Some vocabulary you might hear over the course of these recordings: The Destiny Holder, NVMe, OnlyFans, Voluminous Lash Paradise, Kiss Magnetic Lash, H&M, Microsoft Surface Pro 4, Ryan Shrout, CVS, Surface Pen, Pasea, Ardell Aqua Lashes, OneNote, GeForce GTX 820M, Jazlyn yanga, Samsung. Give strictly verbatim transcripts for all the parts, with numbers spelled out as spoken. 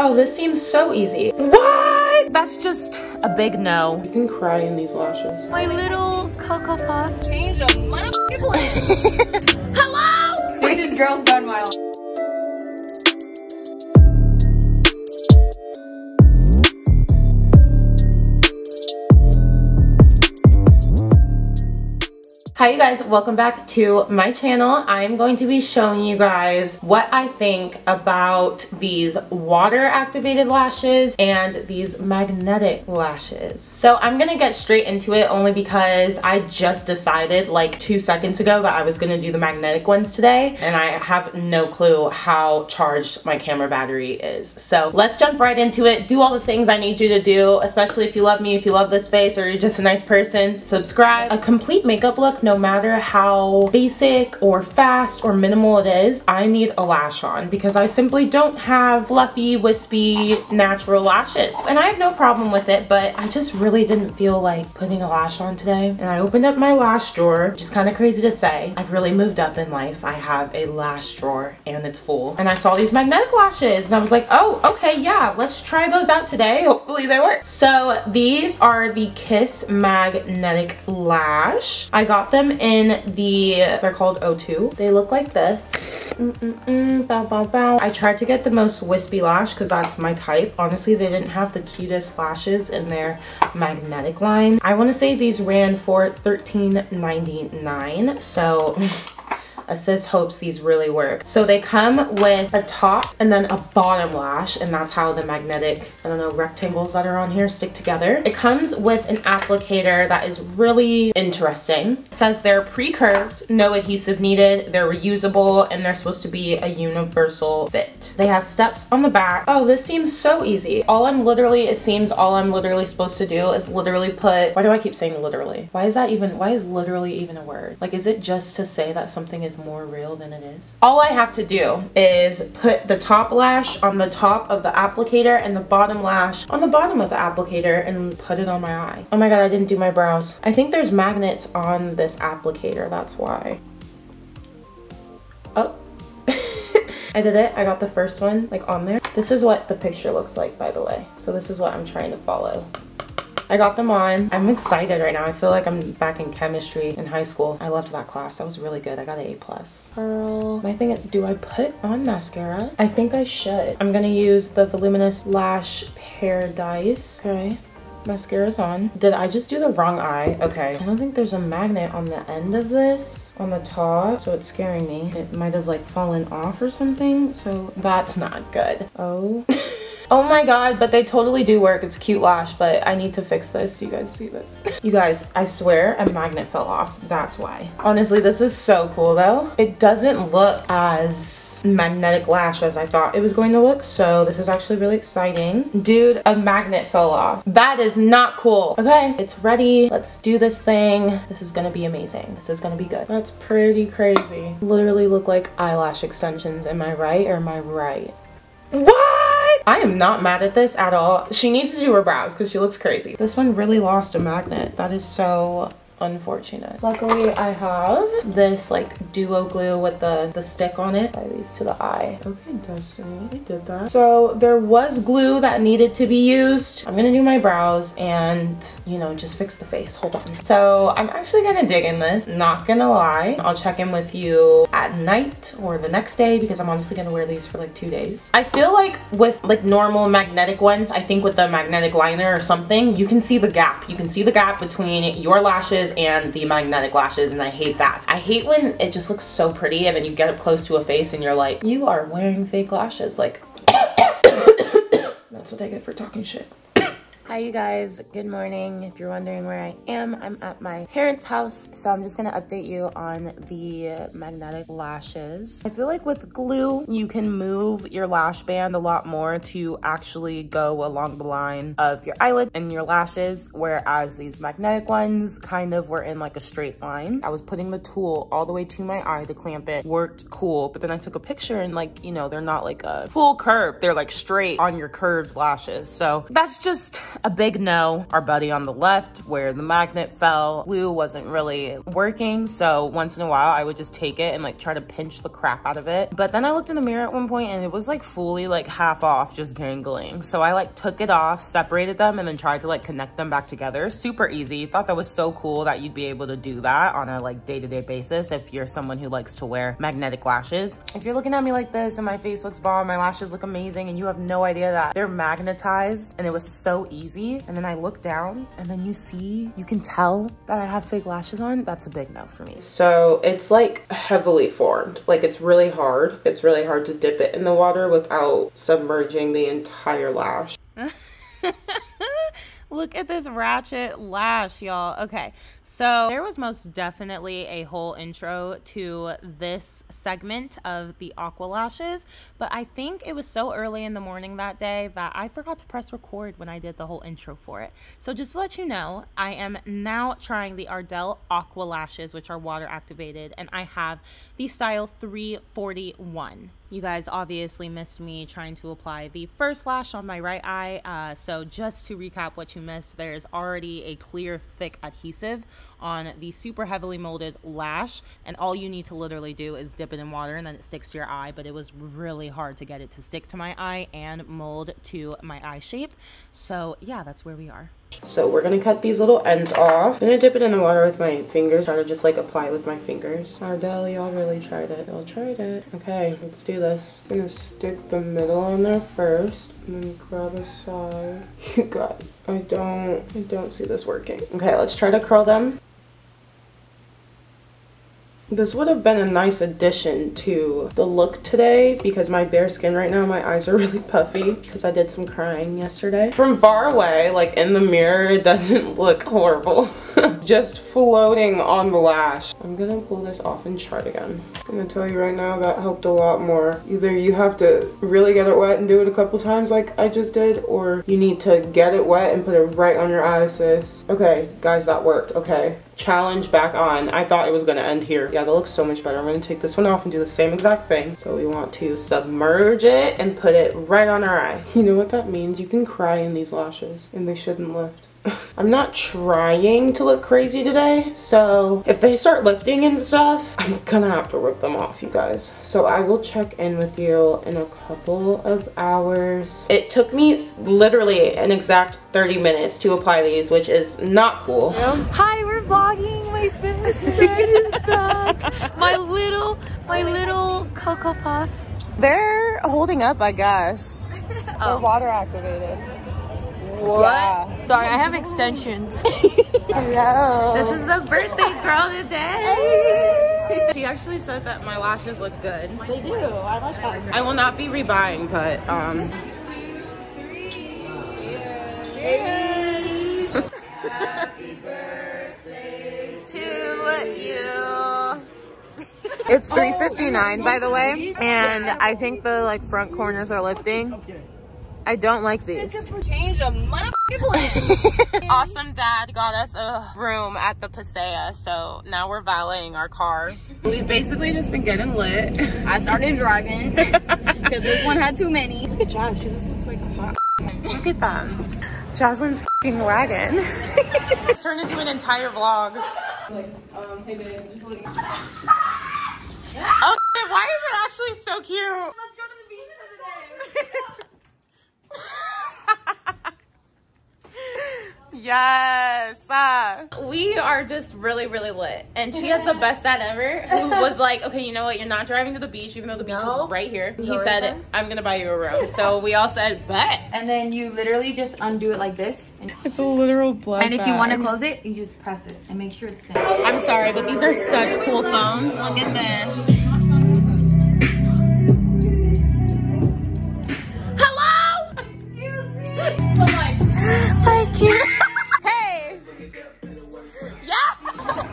Oh, this seems so easy. What? That's just a big no. You can cry in these lashes. My little Cocoa Puff. Change of my plans. Hello? This is Girls Done Wild. Hi you guys, welcome back to my channel. I'm going to be showing you guys what I think about these water activated lashes and these magnetic lashes. So I'm gonna get straight into it only because I just decided like two seconds ago that I was gonna do the magnetic ones today and I have no clue how charged my camera battery is. So let's jump right into it. Do all the things I need you to do, especially if you love me, if you love this face or you're just a nice person, subscribe. A complete makeup look, no matter how basic or fast or minimal it is, I need a lash on because I simply don't have fluffy, wispy, natural lashes. And I have no problem with it, but I just really didn't feel like putting a lash on today. And I opened up my lash drawer, which is kind of crazy to say. I've really moved up in life. I have a lash drawer and it's full. And I saw these magnetic lashes and I was like, oh, okay, yeah, let's try those out today. Hopefully they work. So these are the Kiss Magnetic Lash. I got them them in the, they're called O two. They look like this. Mm-mm-mm, bow, bow, bow. I tried to get the most wispy lash because that's my type. Honestly, they didn't have the cutest lashes in their magnetic line. I want to say these ran for thirteen ninety-nine, so a sis hopes these really work. So they come with a top and then a bottom lash, and that's how the magnetic, I don't know, rectangles that are on here stick together. It comes with an applicator that is really interesting. It says they're pre-curved, no adhesive needed, they're reusable, and they're supposed to be a universal fit. They have steps on the back. Oh, this seems so easy. All I'm literally, it seems all I'm literally supposed to do is literally put, why do I keep saying literally? Why is that even, why is literally even a word? Like, is it just to say that something is more real than it is? All I have to do is put the top lash on the top of the applicator and the bottom lash on the bottom of the applicator and put it on my eye. Oh my god, I didn't do my brows. I think there's magnets on this applicator, that's why. Oh. I did it. I got the first one like on there. This is what the picture looks like, by the way. So this is what I'm trying to follow. I got them on. I'm excited right now. I feel like I'm back in chemistry in high school. I loved that class. That was really good. I got an A plus. Pearl. My thing is, do I put on mascara? I think I should. I'm gonna use the Voluminous Lash Paradise. Okay. Mascara's on. Did I just do the wrong eye? Okay. I don't think there's a magnet on the end of this, on the top, so it's scaring me. It might have like fallen off or something, so that's not good. Oh. Oh my god, but they totally do work. It's a cute lash, but I need to fix this. You guys see this? You guys, I swear a magnet fell off. That's why. Honestly, this is so cool though. It doesn't look as magnetic lash as I thought it was going to look, so this is actually really exciting. Dude, a magnet fell off. That is not cool. Okay, it's ready. Let's do this thing. This is gonna be amazing. This is gonna be good. That's pretty crazy. Literally look like eyelash extensions. Am I right or am I right? What? I am not mad at this at all. She needs to do her brows because she looks crazy. This one really lost a magnet. That is so unfortunate. Luckily, I have this like duo glue with the, the stick on it. Apply these to the eye. Okay, Destiny, we did that. So there was glue that needed to be used. I'm gonna do my brows and, you know, just fix the face. Hold on. So I'm actually gonna dig in this, not gonna lie. I'll check in with you at night or the next day because I'm honestly gonna wear these for like two days. I feel like with like normal magnetic ones, I think with the magnetic liner or something, you can see the gap. You can see the gap between your lashes and the magnetic lashes, and I hate that. I hate when it just looks so pretty and then you get up close to a face and you're like, you are wearing fake lashes. Like, that's what I get for talking shit. Hi you guys, good morning. If you're wondering where I am, I'm at my parents' house. So I'm just gonna update you on the magnetic lashes. I feel like with glue, you can move your lash band a lot more to actually go along the line of your eyelid and your lashes, whereas these magnetic ones kind of were in like a straight line. I was putting the tool all the way to my eye to clamp it, worked cool, but then I took a picture and like, you know, they're not like a full curve. They're like straight on your curved lashes. So that's just a big no. Our buddy on the left, where the magnet fell, glue wasn't really working, so once in a while I would just take it and like try to pinch the crap out of it. But then I looked in the mirror at one point and it was like fully like half off, just dangling. So I like took it off, separated them, and then tried to like connect them back together. Super easy. Thought that was so cool that you'd be able to do that on a like day-to-day basis if you're someone who likes to wear magnetic lashes. If you're looking at me like this and my face looks bomb, my lashes look amazing, and you have no idea that they're magnetized, and it was so easy. And then I look down and then you see, you can tell that I have fake lashes on. That's a big no for me. So it's like heavily formed. Like it's really hard. It's really hard to dip it in the water without submerging the entire lash. Look at this ratchet lash, y'all. Okay, so there was most definitely a whole intro to this segment of the Aqua Lashes, but I think it was so early in the morning that day that I forgot to press record when I did the whole intro for it. So just to let you know, I am now trying the Ardell Aqua Lashes, which are water activated, and I have the style three forty-one. You guys obviously missed me trying to apply the first lash on my right eye. Uh, so just to recap what you missed, there's already a clear, thick adhesive on the super heavily molded lash, and all you need to literally do is dip it in water and then it sticks to your eye. But it was really hard to get it to stick to my eye and mold to my eye shape. So yeah, that's where we are. So we're gonna cut these little ends off. I'm gonna dip it in the water with my fingers. Try to just like apply with my fingers. Ardell, y'all really tried it. Y'all tried it. Okay, let's do this. I'm gonna stick the middle on there first, and then grab a side. You guys, I don't, I don't see this working. Okay, let's try to curl them. This would have been a nice addition to the look today because my bare skin right now, my eyes are really puffy because I did some crying yesterday. From far away, like in the mirror, it doesn't look horrible. Just floating on the lash. I'm gonna pull this off and try it again. I'm gonna tell you right now, that helped a lot more. Either you have to really get it wet and do it a couple times like I just did, or you need to get it wet and put it right on your eye, sis. Okay, guys, that worked, okay. Challenge back on. I thought it was gonna end here. Yeah, that looks so much better. I'm gonna take this one off and do the same exact thing. So we want to submerge it and put it right on our eye. You know what that means? You can cry in these lashes and they shouldn't lift. I'm not trying to look crazy today, so if they start lifting and stuff, I'm gonna have to rip them off, you guys. So I will check in with you in a couple of hours. It took me literally an exact thirty minutes to apply these, which is not cool. Hi, we're vlogging. My business is back. My little, my little Cocoa Puff. They're holding up, I guess. Oh. They're water activated. What? Yeah. Sorry, I have extensions. Hello. This is the birthday girl today. She actually said that my lashes look good. They do. I like that. I will not be rebuying, but um. Three, cheers. Cheers. Happy birthday to you. It's three fifty-nine, by the way, and I think the like front corners are lifting. I don't like these. Change of motherfucking plans. Awesome dad got us a room at the Pasea, so now we're valeting our cars. We've basically just been getting lit. I started driving because this one had too many. Look at Josh, she just looks like a hot. Look at them. Jocelyn's fucking wagon. It's turned into an entire vlog. Like, um, hey babe, just like. Oh, why is it actually so cute? Let's go to the beach for the day. Yes, uh, we are just really really lit, and she has the best dad ever who was like, okay, you know what, you're not driving to the beach even though the beach no. is right here. He no said reason. I'm gonna buy you a room, so we all said bet. And then you literally just undo it like this and it's a literal blood and bag. If you want to close it, you just press it and make sure it's safe. I'm sorry, but these are such cool phones. Look at this. Hello, excuse me. Thank you.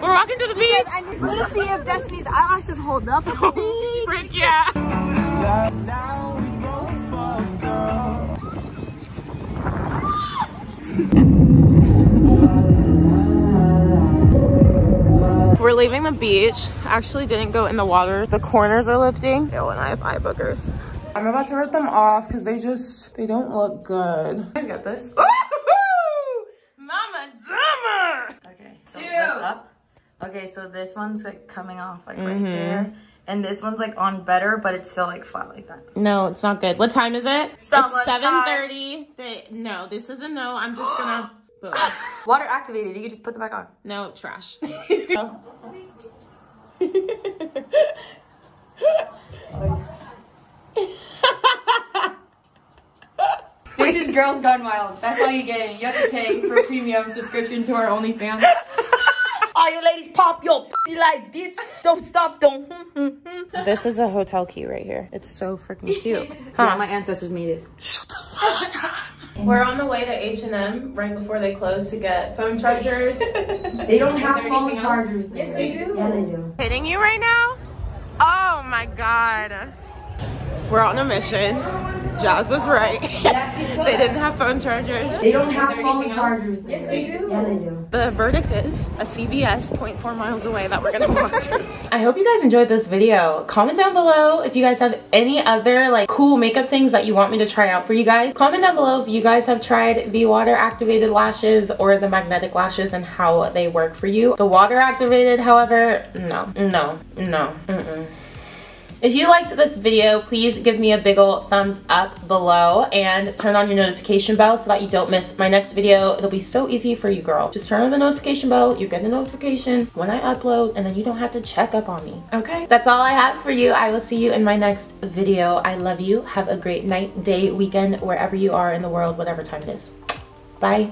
We're walking to the beach. I need to see if Destiny's eyelashes hold up. Frick yeah. We're leaving the beach. Actually didn't go in the water. The corners are lifting. Yo, and I have eye boogers. I'm about to rip them off because they just, they don't look good. You guys got this. Okay, so this one's like coming off like mm-hmm. right there. And this one's like on better, but it's still like flat like that. No, it's not good. What time is it? So it's seven thirty. They, no, this is a no. I'm just gonna. Boom. Water activated. You can just put them back on. No, trash. Oh. This is Girls Gone Wild. That's all you get. You have to pay for a premium subscription to our OnlyFans. All you ladies pop your p like this. Don't stop, don't. This is a hotel key right here. It's so freaking cute. Huh? My ancestors made it. Shut the fuck up. We're on the way to H and M right before they close to get phone chargers. They don't have phone chargers. Yes, they do. Yeah, they do. Hitting you right now? Oh my God. We're on a mission. Jazz was right. They didn't have phone chargers. They don't have phone chargers. Yes, they do. Yeah, they do. The verdict is a C V S zero point four miles away that we're gonna walk to. I hope you guys enjoyed this video. Comment down below if you guys have any other like cool makeup things that you want me to try out for you guys. Comment down below if you guys have tried the water activated lashes or the magnetic lashes and how they work for you. The water activated, however, no, no, no, mm-mm. If you liked this video, please give me a big ol' thumbs up below and turn on your notification bell so that you don't miss my next video. It'll be so easy for you, girl. Just turn on the notification bell, you get a notification when I upload, and then you don't have to check up on me, okay? That's all I have for you. I will see you in my next video. I love you. Have a great night, day, weekend, wherever you are in the world, whatever time it is. Bye.